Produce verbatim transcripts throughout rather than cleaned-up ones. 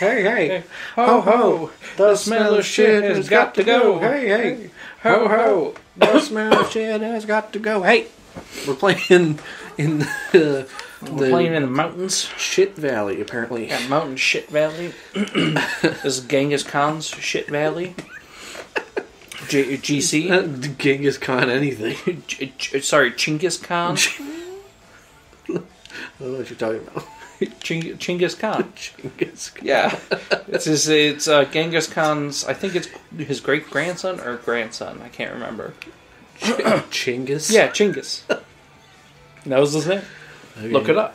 hey, hey, ho, ho, the smell of shit has got to go, hey, hey, ho, ho, the smell of shit has got to go, hey. We're playing in the... Uh, We're the playing in the mountains. Shit Valley, apparently. Yeah, mountain shit valley. This is Genghis Khan's shit valley. G- GC. Uh, Genghis Khan anything. G- G- sorry, Chinggis Khan. I don't know what you're talking about. Ching- Chinggis Khan. Chinggis Khan. Yeah. It's his, it's uh, Genghis Khan's, I think it's his great-grandson or grandson. I can't remember. Ch- Chinggis? Yeah, Chinggis. That was his name. Okay. Look it up.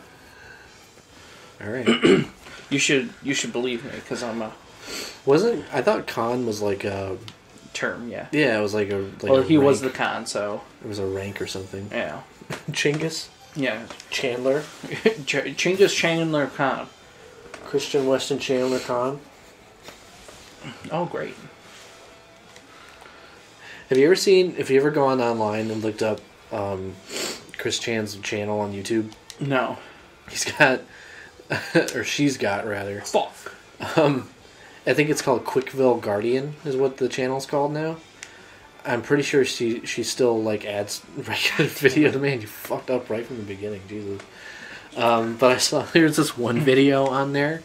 All right. You should you should believe me, because I'm a... Wasn't... I thought Khan was like a... Term, yeah. Yeah, it was like a... Like well, a he rank. Was the Khan, so... It was a rank or something. Yeah. Chinggis? Yeah. Chandler? Ch- Genghis Chandler Khan. Christian Weston Chandler Khan. Oh, great. Have you ever seen... If you ever gone online and looked up um, Chris Chan's channel on YouTube? No. He's got... Or she's got, rather. Fuck. Um, I think it's called Quickville Guardian is what the channel's called now. I'm pretty sure she she still like adds regular videos. Man, you fucked up right from the beginning, Jesus. Um, but I saw there's this one video on there.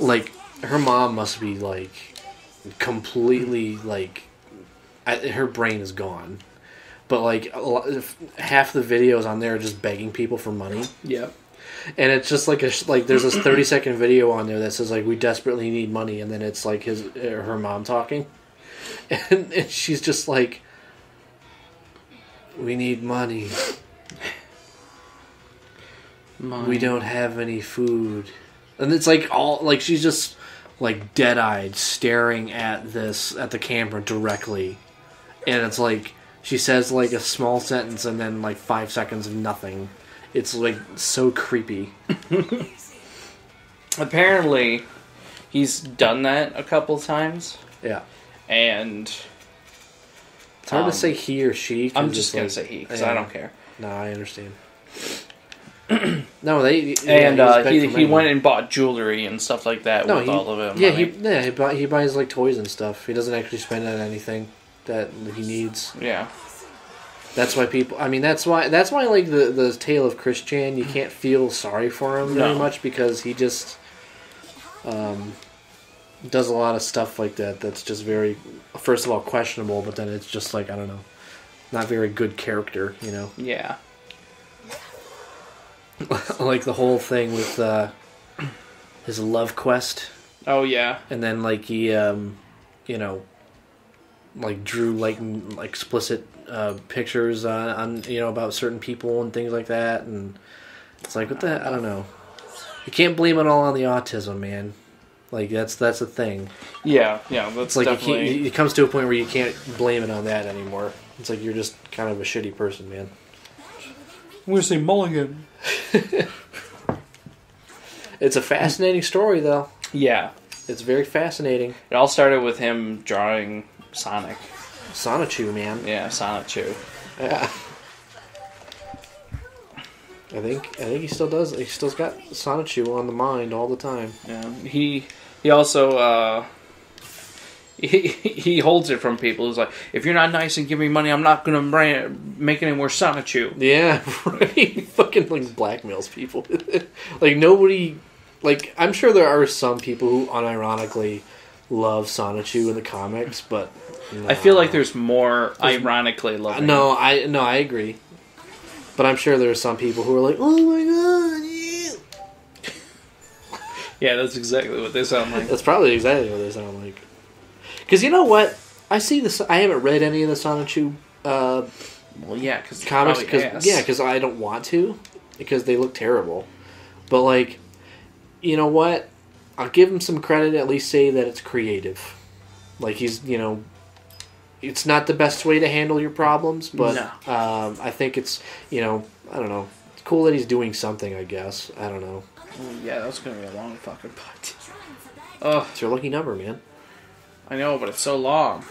Like her mom must be like completely like I, her brain is gone. But like a lot, half the videos on there are just begging people for money. Yeah. And it's just like a like there's this thirty second video on there that says like we desperately need money, and then it's like his her mom talking. And, and she's just like, we need money. money. We don't have any food. And it's like all, like she's just like dead-eyed staring at this, at the camera directly. And it's like, she says like a small sentence and then like five seconds of nothing. It's like so creepy. Apparently, he's done that a couple times. Yeah. And it's hard um, to say he or she. I'm just gonna like, say he because yeah. I don't care. No, I understand. no, they and uh, he he went and bought jewelry and stuff like that no, with he, all of it. Yeah, money. he yeah he, buy, he buys like toys and stuff. He doesn't actually spend on anything that he needs. Yeah, that's why people. I mean, that's why that's why like the the tale of Chris Chan, you can't feel sorry for him no. very much because he just um. does a lot of stuff like that that's just very, first of all, questionable, but then it's just like, I don't know, not very good character, you know? Yeah. Like the whole thing with uh, his love quest. Oh, yeah. And then, like, he, um, you know, like, drew, like, m- explicit uh, pictures on, on, you know, about certain people and things like that, and it's like, what the, I don't know. You can't blame it all on the autism, man. Like, that's that's a thing. Yeah, yeah. That's it's like definitely... you can't, it comes to a point where you can't blame it on that anymore. It's like you're just kind of a shitty person, man. We're seeing Mulligan. It's a fascinating story, though. Yeah. It's very fascinating. It all started with him drawing Sonic. Sonichu, man. Yeah, Sonichu. Yeah. I think I think he still does. He still's got Sonichu on the mind all the time. Yeah, he he also uh, he he holds it from people. He's like, if you're not nice and give me money, I'm not gonna brand, make any more Sonichu. Yeah, right. He fucking like blackmails people. Like nobody, like I'm sure there are some people who unironically love Sonichu in the comics, but no. I feel like there's more there's, ironically loving. No, I no I agree. But I'm sure there are some people who are like, oh my god, yeah. Yeah, that's exactly what they sound like. That's probably exactly what they sound like. Because you know what? I see this. I haven't read any of the Sonichu uh, well, yeah, cause comics. Cause, yeah, because I don't want to. Because they look terrible. But, like, you know what? I'll give him some credit, at least say that it's creative. Like, he's, you know... It's not the best way to handle your problems, but no. um, I think it's, you know, I don't know. It's cool that he's doing something, I guess. I don't know. Yeah, that's going to be a long fucking podcast. Ugh. It's your lucky number, man. I know, but it's so long.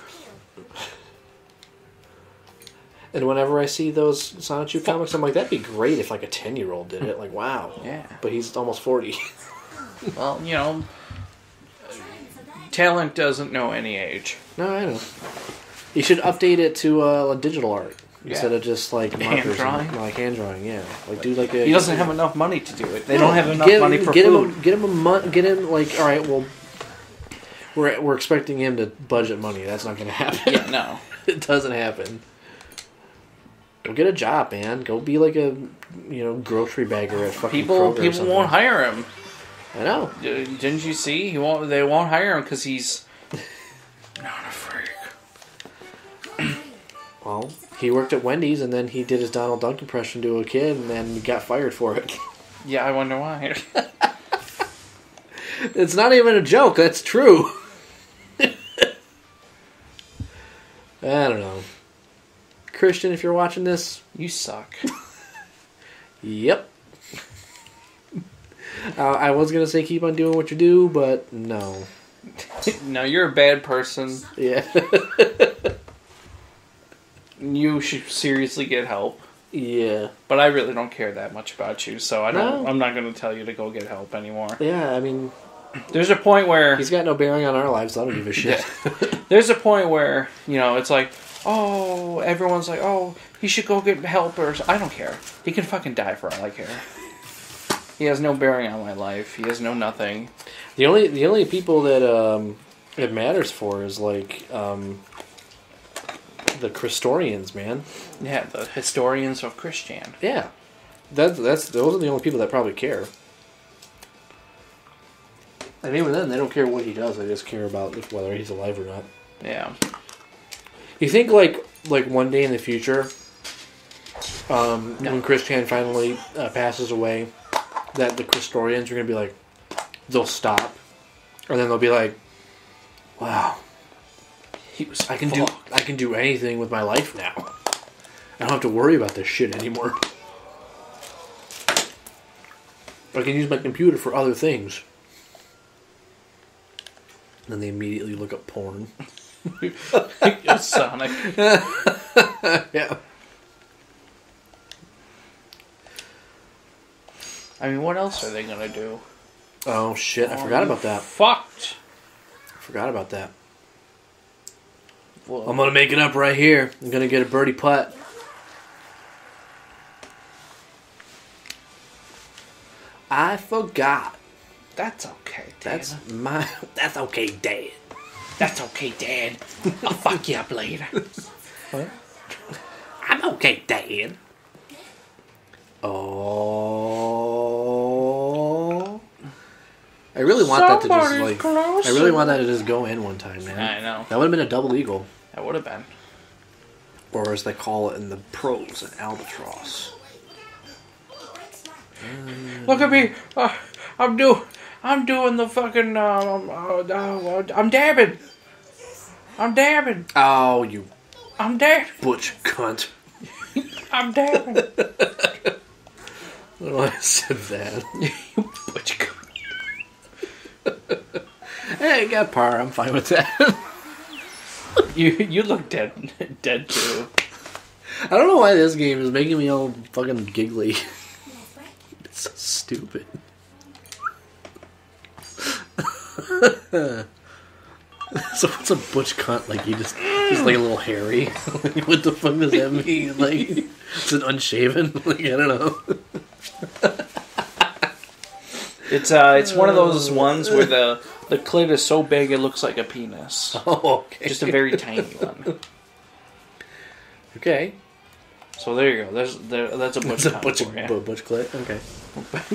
And whenever I see those Sonichu comics, I'm like, that'd be great if, like, a ten-year-old did it. Like, wow. Yeah. But he's almost forty. Well, you know... Talent doesn't know any age. No, I know. You should update it to uh, digital art yeah. instead of just like markers, hand drawing. And, like hand drawing, yeah. Like do like a, he doesn't have enough money to do it. They no, don't have enough get, money for get food. Him, get him a month. Get him like all right. Well, we're we're expecting him to budget money. That's not going to happen. Yeah, no, it doesn't happen. Go get a job, man. Go be like a you know grocery bagger at fucking people. Kroger people or won't hire him. I know. Didn't you see? He won't. They won't hire him because he's not a freak. Well, he worked at Wendy's and then he did his Donald Duck impression to a kid and then got fired for it. Yeah, I wonder why. It's not even a joke. That's true. I don't know. Christian, if you're watching this, you suck. Yep. Uh, I was going to say keep on doing what you do, but no. No, you're a bad person. Yeah. You should seriously get help. Yeah. But I really don't care that much about you, so I don't, no. I'm not going to tell you to go get help anymore. Yeah, I mean... There's a point where... He's got no bearing on our lives, so I don't give a shit. Yeah. There's a point where, you know, it's like, oh, everyone's like, oh, he should go get help or... I don't care. He can fucking die for all I care. He has no bearing on my life. He has no nothing. The only the only people that um, it matters for is like um, the Christorians, man. Yeah, the historians of Christian. Yeah, that that's those are the only people that probably care. And even then, they don't care what he does. They just care about whether he's alive or not. Yeah. You think like like one day in the future, um, no. when Christian finally uh, passes away. That the Christorians are going to be like, they'll stop, and then they'll be like, "Wow, he was I can fucked. do I can do anything with my life now. I don't have to worry about this shit anymore. I can use my computer for other things." And then they immediately look up porn. You're Sonic. Yeah. I mean, what else are they going to do? Oh, shit. I oh, forgot about that. Fucked. I forgot about that. Whoa. I'm going to make it up right here. I'm going to get a birdie putt. I forgot. That's okay, Dad. That's my... That's okay, Dad. That's okay, Dad. I'll fuck you up later. What? I'm okay, Dad. Oh, I really want Somebody's that to just like. Closer. I really want that to just go in one time, man. I know that would have been a double eagle. That would have been, or as they call it in the pros, an albatross. Look at me! Uh, I'm do, I'm doing the fucking. Uh, uh, uh, I'm dabbing. I'm dabbing. Oh, you! I'm dabbing. Butch cunt. I'm dabbing. Well, I said that. You butch cunt. Hey, I got par. I'm fine with that. you you look dead, dead too. I don't know why this game is making me all fucking giggly. It's so stupid. So what's a butch cunt? Like you just, just like a little hairy. Like, what the fuck does that mean? Like it's an unshaven. Like I don't know. It's uh, it's one of those ones where the the clit is so big it looks like a penis. Oh, okay. Just a very tiny one. Okay. So there you go. There's there. That's a butch. That's cunt a butch, for you. Butch clit. Okay.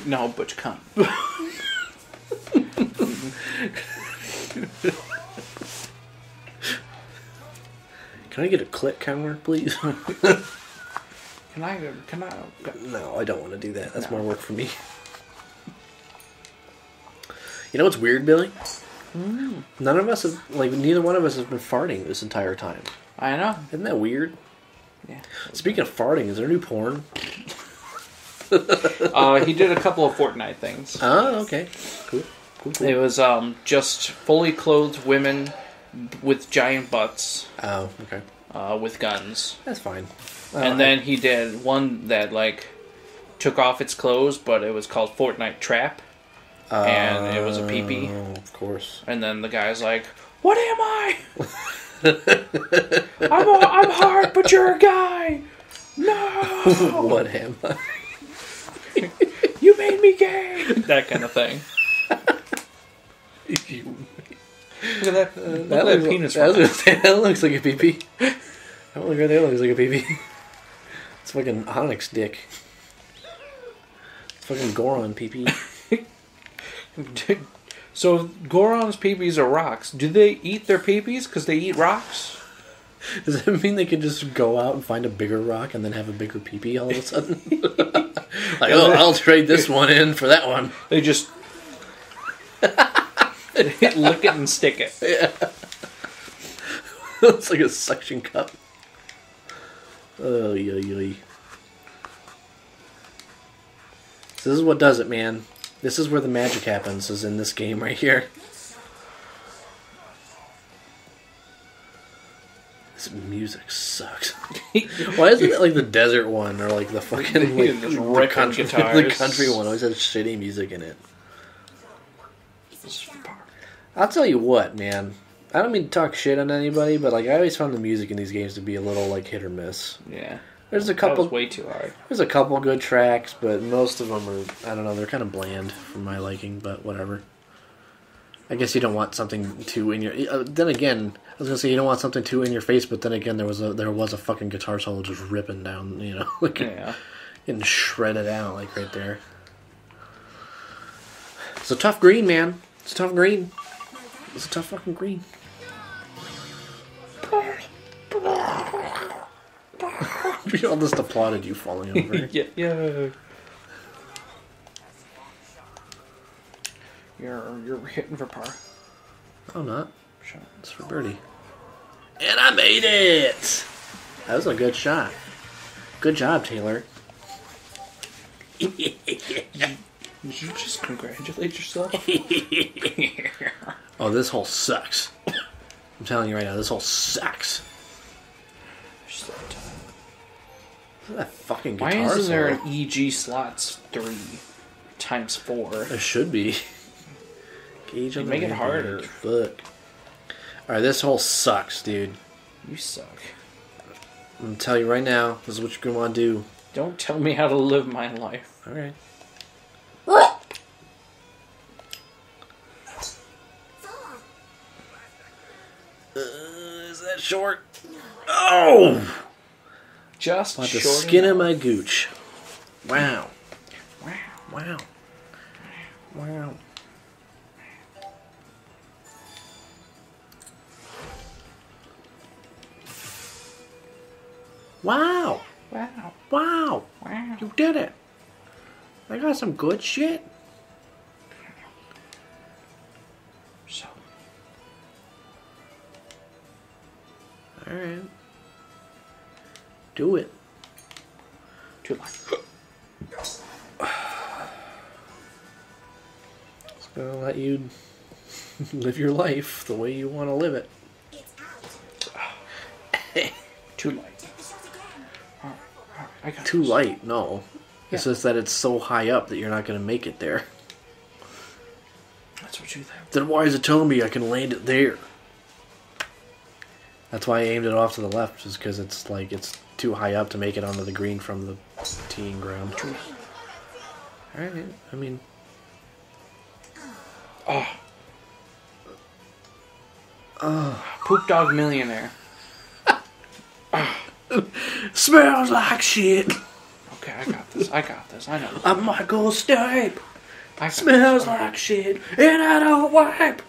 No, butch cunt. Can I get a clit counter, please? Can I? Can I? No, I don't want to do that. That's no. more work for me. You know what's weird, Billy? Mm. None of us have, like, neither one of us has been farting this entire time. I know. Isn't that weird? Yeah. Speaking of farting, is there new porn? uh, he did a couple of Fortnite things. Oh, okay. Cool. Cool, cool. It was um, just fully clothed women with giant butts. Oh, okay. Uh, with guns. That's fine. Uh, and then he did one that, like, took off its clothes, but it was called Fortnite Trap. uh, and it was a pee-pee. Of course. And then the guy's like, "What am I? I'm a, I'm hard, but you're a guy. No. What am I? You made me gay." That kind of thing. You. Look at that. Uh, look that, looks, that penis. That, looks, that looks like a pee-pee. That one right there looks like a pee-pee. It's fucking Onyx dick. It's fucking Goron pee-pee. So Goron's pee-pees are rocks. Do they eat their pee-pees because they eat rocks? Does that mean they could just go out and find a bigger rock and then have a bigger pee-pee all of a sudden? Like, oh, I'll trade this one in for that one. They just... Lick it and stick it. Yeah. It's like a suction cup. Oh, yeah, yeah. So this is what does it, man. This is where the magic happens, is in this game right here. This music sucks. Why isn't it like the desert one or like the fucking like, the, country, the country one always has shitty music in it? I'll tell you what, man. I don't mean to talk shit on anybody, but like I always found the music in these games to be a little like hit or miss. Yeah, there's a couple. That was way too hard. There's a couple good tracks, but most of them are I don't know. They're kind of bland for my liking, but whatever. I guess you don't want something too in your. Uh, then again, I was gonna say you don't want something too in your face, but then again, there was a there was a fucking guitar solo just ripping down, you know, like yeah, getting shredded out like right there. It's a tough green, man. It's a tough green. It's a tough fucking green. We all just applauded you falling over. Yeah, yeah. You're you're hitting for par. I'm not. It's for birdie. And I made it. That was a good shot. Good job, Taylor. Did you just congratulate yourself? Oh, this hole sucks. I'm telling you right now, this hole sucks. Slot time. Look at that fucking guitar solo. Why isn't there an E G slots three times four? There should be. Gauge on the make it harder. Look. Alright, this hole sucks, dude. You suck. I'm going to tell you right now, this is what you're going to want to do. Don't tell me how to live my life. Alright. Short. Oh! Just like the skin of my gooch. Wow. Wow. Wow. Wow. Wow. Wow. Wow. Wow. You did it. I got some good shit. Alright. Do it. Too long. It's gonna let you live your life the way you want to live it. Too light. All right, all right, I got Too this. light, no. Yeah. It's just that it's so high up that you're not gonna make it there. That's what you think. Then why is it telling me I can land it there? That's why I aimed it off to the left, is because it's like it's too high up to make it onto the green from the teeing ground. Alright, I mean. Oh. Oh. Poop Dog Millionaire. Oh. Smells like shit. Okay, I got this. I got this. I know. I'm Michael Stipe. I smells like right. shit, and I don't wipe.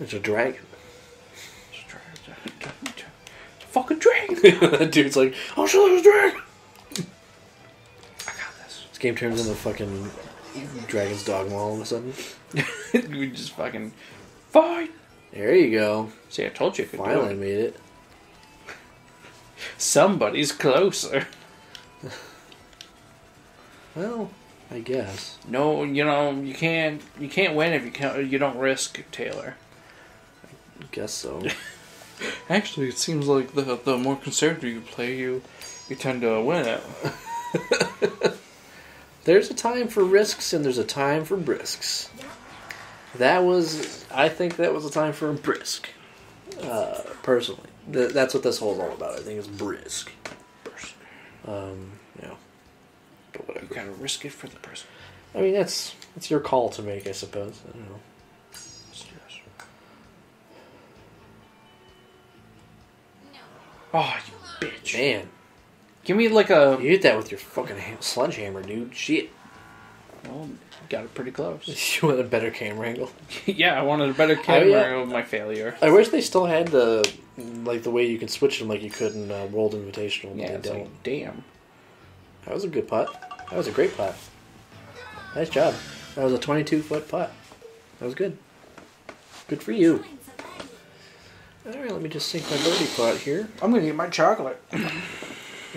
It's a dragon. It's a dragon. It's a fucking dragon. That dude's like, oh shit, there's a dragon. I got this. This game turns into fucking Dragon's Dogma all of a sudden. We just fucking fight. There you go. See, I told you I could do it. Finally made it. Somebody's closer. Well, I guess. No, you know you can't. You can't win if you can't, you don't risk, Taylor. I guess so. Actually, it seems like the the more conservative you play, you you tend to win it. There's a time for risks and there's a time for brisks. That was, I think that was a time for a brisk, uh, personally. Th- that's what this whole is all about. I think it's brisk. Brisk. Um, yeah. But whatever. You gotta risk it for the person. I mean, that's that's your call to make, I suppose. I don't know. Oh, you bitch. Man. Give me like a... You hit that with your fucking ha- sledgehammer, dude. Shit. Well, got it pretty close. You want a better camera angle? Yeah, I wanted a better camera angle with my failure. I wish they still had the... Like, the way you could switch them like you could in uh, World Invitational. Yeah, it's like, damn. That was a good putt. That was a great putt. Nice job. That was a twenty-two foot putt. That was good. Good for you. Alright, let me just sink my birdie pot here. I'm gonna eat my chocolate. You're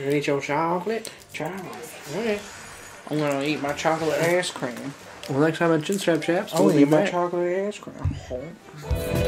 gonna eat your chocolate? Chocolate. Alright. I'm gonna eat my chocolate ass cream. Well, next time on Chin Strap Chaps, I'm gonna eat my back. chocolate ass cream.